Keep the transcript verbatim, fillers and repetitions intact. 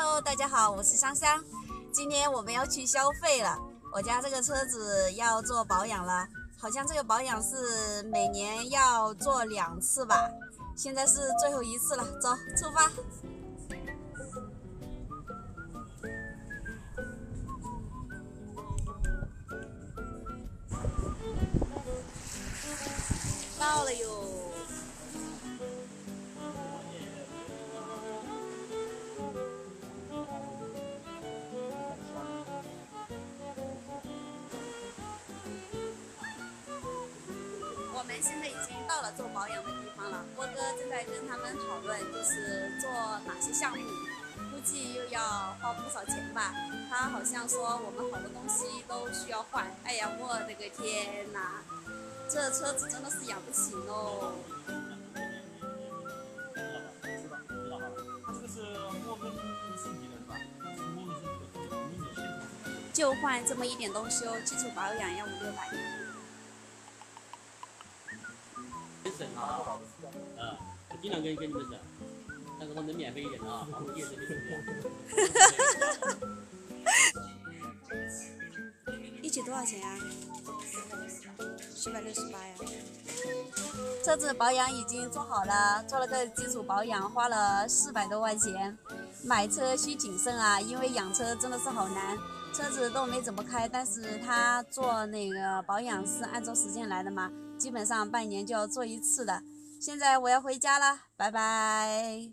Hello， 大家好，我是香香。今天我们要去消费了，我家这个车子要做保养了，好像这个保养是每年要做两次吧，现在是最后一次了，走，出发。到了哟。 我们现在已经到了做保养的地方了，波哥正在跟他们讨论，就是做哪些项目，估计又要花不少钱吧。他好像说我们好多东西都需要换。哎呀，我的个天哪，这车子真的是养不起哦。就换这么一点东西哦，基础保养要五六百。 省啊，嗯，我尽量跟跟你们省，但是我能免费一点的啊，我也是免费。一起多少钱啊？七百六十八呀。车子保养已经做好了，做了个基础保养，花了四百多块钱。买车需谨慎啊，因为养车真的是好难。 车子都没怎么开，但是他做那个保养是按照时间来的嘛，基本上半年就要做一次的。现在我要回家了，拜拜。